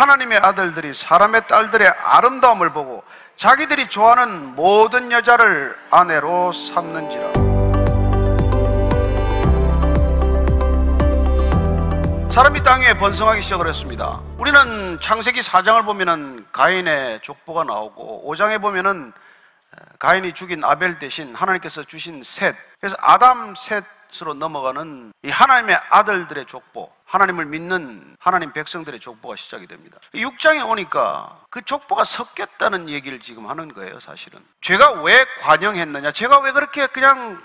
하나님의 아들들이 사람의 딸들의 아름다움을 보고 자기들이 좋아하는 모든 여자를 아내로 삼는지라. 사람이 땅에 번성하기 시작을 했습니다. 우리는 창세기 4장을 보면은 가인의 족보가 나오고 5장에 보면은 가인이 죽인 아벨 대신 하나님께서 주신 셋, 그래서 아담 셋으로 넘어가는 이 하나님의 아들들의 족보, 하나님을 믿는 하나님 백성들의 족보가 시작이 됩니다. 6장에 오니까 그 족보가 섞였다는 얘기를 지금 하는 거예요. 사실은 죄가 왜 관영했느냐, 죄가 왜 그렇게 그냥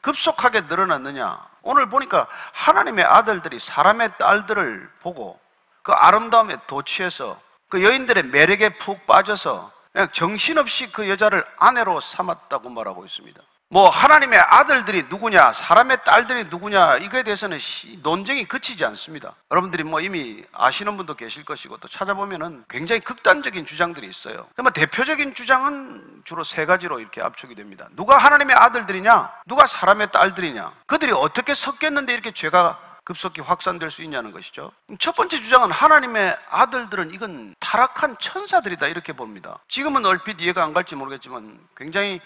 급속하게 늘어났느냐. 오늘 보니까 하나님의 아들들이 사람의 딸들을 보고 그 아름다움에 도취해서 그 여인들의 매력에 푹 빠져서 그냥 정신없이 그 여자를 아내로 삼았다고 말하고 있습니다. 뭐 하나님의 아들들이 누구냐, 사람의 딸들이 누구냐, 이거에 대해서는 논쟁이 그치지 않습니다. 여러분들이 뭐 이미 아시는 분도 계실 것이고 또 찾아보면은 굉장히 극단적인 주장들이 있어요. 그러면 대표적인 주장은 주로 세 가지로 이렇게 압축이 됩니다. 누가 하나님의 아들들이냐, 누가 사람의 딸들이냐, 그들이 어떻게 섞였는데 이렇게 죄가 급속히 확산될 수 있냐는 것이죠. 첫 번째 주장은 하나님의 아들들은 이건 타락한 천사들이다, 이렇게 봅니다. 지금은 얼핏 이해가 안 갈지 모르겠지만 굉장히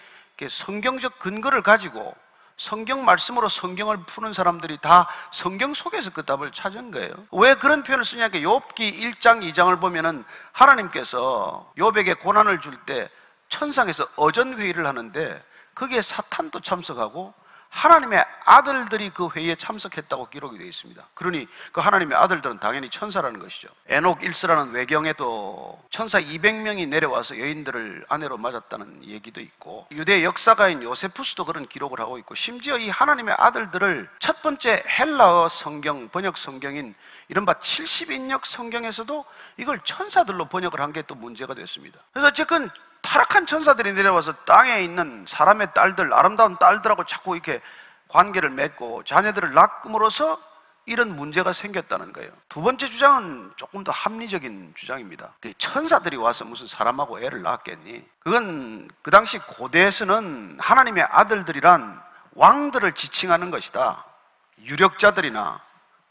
성경적 근거를 가지고 성경 말씀으로 성경을 푸는 사람들이 다 성경 속에서 그 답을 찾은 거예요. 왜 그런 표현을 쓰냐, 욥기 1장 2장을 보면은 하나님께서 욥에게 고난을 줄 때 천상에서 어전회의를 하는데 거기에 사탄도 참석하고 하나님의 아들들이 그 회의에 참석했다고 기록이 되어 있습니다. 그러니 그 하나님의 아들들은 당연히 천사라는 것이죠. 에녹 1서라는 외경에도 천사 200명이 내려와서 여인들을 아내로 맞았다는 얘기도 있고, 유대 역사가인 요세푸스도 그런 기록을 하고 있고, 심지어 이 하나님의 아들들을 첫 번째 헬라어 성경, 번역 성경인 이른바 70인역 성경에서도 이걸 천사들로 번역을 한 게 또 문제가 됐습니다. 그래서 어쨌든 타락한 천사들이 내려와서 땅에 있는 사람의 딸들, 아름다운 딸들하고 자꾸 이렇게 관계를 맺고 자녀들을 낳음으로써 이런 문제가 생겼다는 거예요. 두 번째 주장은 조금 더 합리적인 주장입니다. 천사들이 와서 무슨 사람하고 애를 낳았겠니? 그건 그 당시 고대에서는 하나님의 아들들이란 왕들을 지칭하는 것이다. 유력자들이나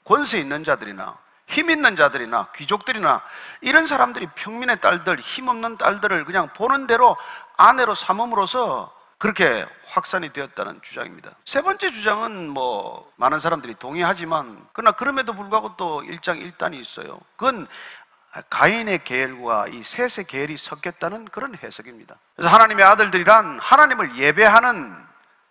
권세 있는 자들이나 힘 있는 자들이나 귀족들이나 이런 사람들이 평민의 딸들, 힘없는 딸들을 그냥 보는 대로 아내로 삼음으로써 그렇게 확산이 되었다는 주장입니다. 세 번째 주장은 뭐 많은 사람들이 동의하지만, 그러나 그럼에도 불구하고 또 1장 1단이 있어요. 그건 가인의 계열과 이 셋의 계열이 섞였다는 그런 해석입니다. 그래서 하나님의 아들들이란 하나님을 예배하는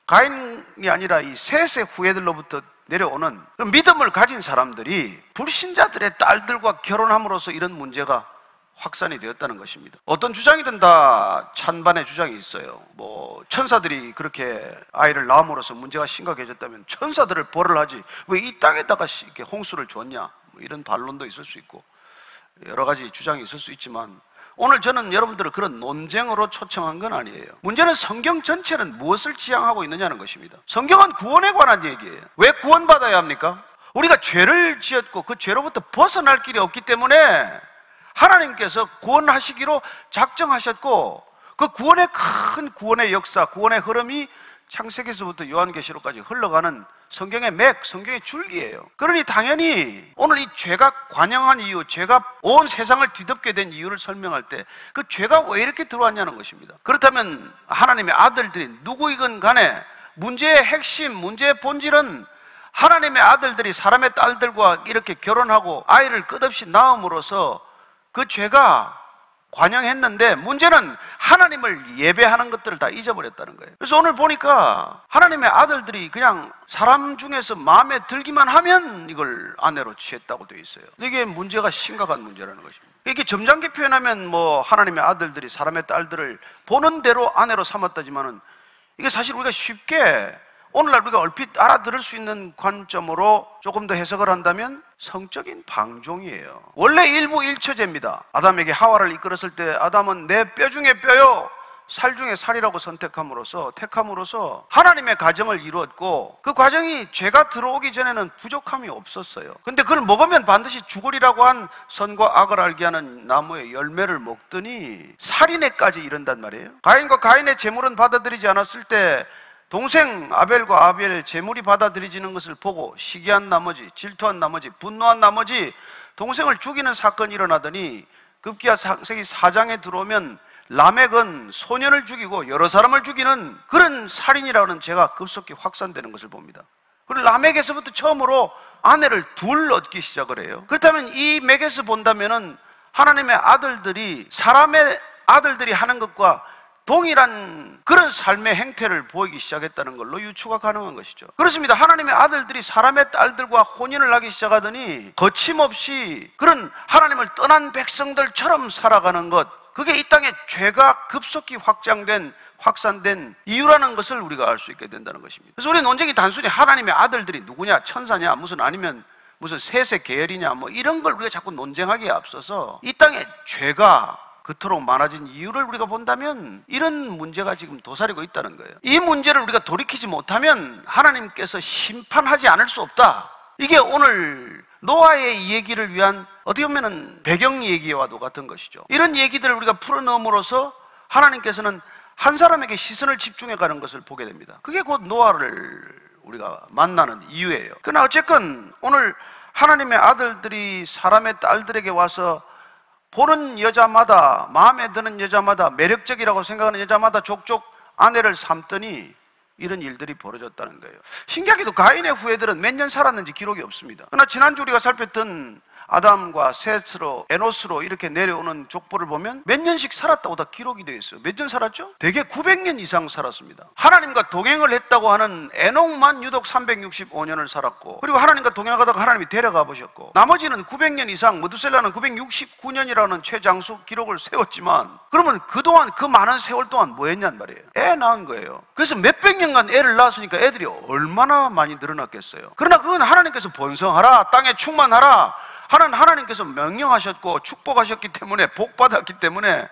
가인이 아니라 이 셋의 후예들로부터 내려오는 믿음을 가진 사람들이 불신자들의 딸들과 결혼함으로써 이런 문제가 확산이 되었다는 것입니다. 어떤 주장이든 다 찬반의 주장이 있어요. 뭐 천사들이 그렇게 아이를 낳음으로써 문제가 심각해졌다면 천사들을 벌을 하지 왜 이 땅에다가 이렇게 홍수를 줬냐, 뭐 이런 반론도 있을 수 있고 여러 가지 주장이 있을 수 있지만, 오늘 저는 여러분들을 그런 논쟁으로 초청한 건 아니에요. 문제는 성경 전체는 무엇을 지향하고 있느냐는 것입니다. 성경은 구원에 관한 얘기예요. 왜 구원받아야 합니까? 우리가 죄를 지었고 그 죄로부터 벗어날 길이 없기 때문에 하나님께서 구원하시기로 작정하셨고, 그 구원의 큰 구원의 역사, 구원의 흐름이 창세기에서부터 요한계시록까지 흘러가는 성경의 맥, 성경의 줄기예요. 그러니 당연히 오늘 이 죄가 관영한 이유, 죄가 온 세상을 뒤덮게 된 이유를 설명할 때 그 죄가 왜 이렇게 들어왔냐는 것입니다. 그렇다면 하나님의 아들들이 누구이건 간에 문제의 핵심, 문제의 본질은 하나님의 아들들이 사람의 딸들과 이렇게 결혼하고 아이를 끝없이 낳음으로써 그 죄가 관영했는데, 문제는 하나님을 예배하는 것들을 다 잊어버렸다는 거예요. 그래서 오늘 보니까 하나님의 아들들이 그냥 사람 중에서 마음에 들기만 하면 이걸 아내로 취했다고 되어 있어요. 이게 문제가 심각한 문제라는 것입니다. 이렇게 점잖게 표현하면 뭐 하나님의 아들들이 사람의 딸들을 보는 대로 아내로 삼았다지만은, 이게 사실 우리가 쉽게 오늘날 우리가 얼핏 알아들을 수 있는 관점으로 조금 더 해석을 한다면 성적인 방종이에요. 원래 일부일처제입니다. 아담에게 하와를 이끌었을 때 아담은 내 뼈 중에 뼈요 살 중에 살이라고 택함으로써 하나님의 가정을 이루었고, 그 과정이 죄가 들어오기 전에는 부족함이 없었어요. 근데 그걸 먹으면 반드시 죽으리라고 한 선과 악을 알게 하는 나무의 열매를 먹더니 살인에까지 이른단 말이에요. 가인과 가인의 제물은 받아들이지 않았을 때 동생 아벨과 아벨의 재물이 받아들이지는 것을 보고 시기한 나머지, 질투한 나머지, 분노한 나머지 동생을 죽이는 사건이 일어나더니 급기야상세기 4장에 들어오면 라멕은 소년을 죽이고 여러 사람을 죽이는 그런 살인이라는 죄가 급속히 확산되는 것을 봅니다. 그리고 라멕에서부터 처음으로 아내를 둘 얻기 시작을 해요. 그렇다면 이 맥에서 본다면은 하나님의 아들들이 사람의 아들들이 하는 것과 동일한 그런 삶의 행태를 보이기 시작했다는 걸로 유추가 가능한 것이죠. 그렇습니다. 하나님의 아들들이 사람의 딸들과 혼인을 하기 시작하더니 거침없이 그런 하나님을 떠난 백성들처럼 살아가는 것, 그게 이 땅에 죄가 급속히 확산된 이유라는 것을 우리가 알 수 있게 된다는 것입니다. 그래서 우리는 논쟁이 단순히 하나님의 아들들이 누구냐, 천사냐, 아니면 무슨 셋의 계열이냐, 이런 걸 우리가 자꾸 논쟁하기에 앞서서 이 땅에 죄가 그토록 많아진 이유를 우리가 본다면 이런 문제가 지금 도사리고 있다는 거예요. 이 문제를 우리가 돌이키지 못하면 하나님께서 심판하지 않을 수 없다. 이게 오늘 노아의 얘기를 위한 어떻게 보면 배경 얘기와도 같은 것이죠. 이런 얘기들을 우리가 풀어넘으로써 하나님께서는 한 사람에게 시선을 집중해 가는 것을 보게 됩니다. 그게 곧 노아를 우리가 만나는 이유예요. 그러나 어쨌건 오늘 하나님의 아들들이 사람의 딸들에게 와서 보는 여자마다, 마음에 드는 여자마다, 매력적이라고 생각하는 여자마다 족족 아내를 삼더니 이런 일들이 벌어졌다는 거예요. 신기하게도 가인의 후예들은 몇 년 살았는지 기록이 없습니다. 그러나 지난주 우리가 살폈던 아담과 셋으로, 에노스로 이렇게 내려오는 족보를 보면 몇 년씩 살았다고 다 기록이 되어 있어요. 몇 년 살았죠? 대개 900년 이상 살았습니다. 하나님과 동행을 했다고 하는 에녹만 유독 365년을 살았고, 그리고 하나님과 동행하다가 하나님이 데려가 보셨고, 나머지는 900년 이상, 무드셀라는 969년이라는 최장수 기록을 세웠지만, 그러면 그동안 그 많은 세월 동안 뭐 했냐는 말이에요. 애 낳은 거예요. 그래서 몇백 년간 애를 낳았으니까 애들이 얼마나 많이 늘어났겠어요. 그러나 그건 하나님께서 번성하라, 땅에 충만하라 하는 하나님께서 명령하셨고 축복하셨기 때문에, 복받았기 때문에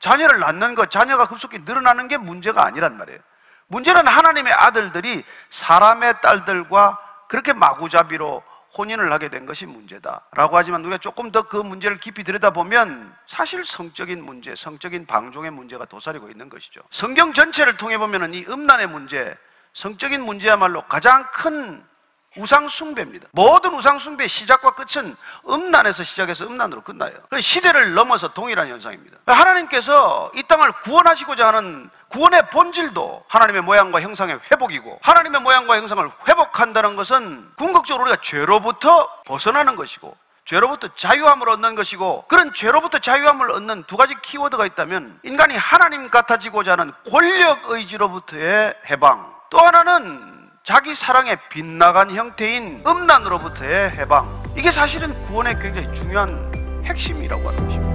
자녀를 낳는 것, 자녀가 급속히 늘어나는 게 문제가 아니란 말이에요. 문제는 하나님의 아들들이 사람의 딸들과 그렇게 마구잡이로 혼인을 하게 된 것이 문제다라고 하지만, 우리가 조금 더 그 문제를 깊이 들여다보면 사실 성적인 문제, 성적인 방종의 문제가 도사리고 있는 것이죠. 성경 전체를 통해 보면 이 음란의 문제, 성적인 문제야말로 가장 큰 우상숭배입니다. 모든 우상숭배의 시작과 끝은 음란에서 시작해서 음란으로 끝나요. 시대를 넘어서 동일한 현상입니다. 하나님께서 이 땅을 구원하시고자 하는 구원의 본질도 하나님의 모양과 형상의 회복이고, 하나님의 모양과 형상을 회복한다는 것은 궁극적으로 우리가 죄로부터 벗어나는 것이고, 죄로부터 자유함을 얻는 것이고, 그런 죄로부터 자유함을 얻는 두 가지 키워드가 있다면, 인간이 하나님 같아지고자 하는 권력 의지로부터의 해방, 또 하나는 자기 사랑에 빗나간 형태인 음란으로부터의 해방, 이게 사실은 구원의 굉장히 중요한 핵심이라고 하는 것입니다.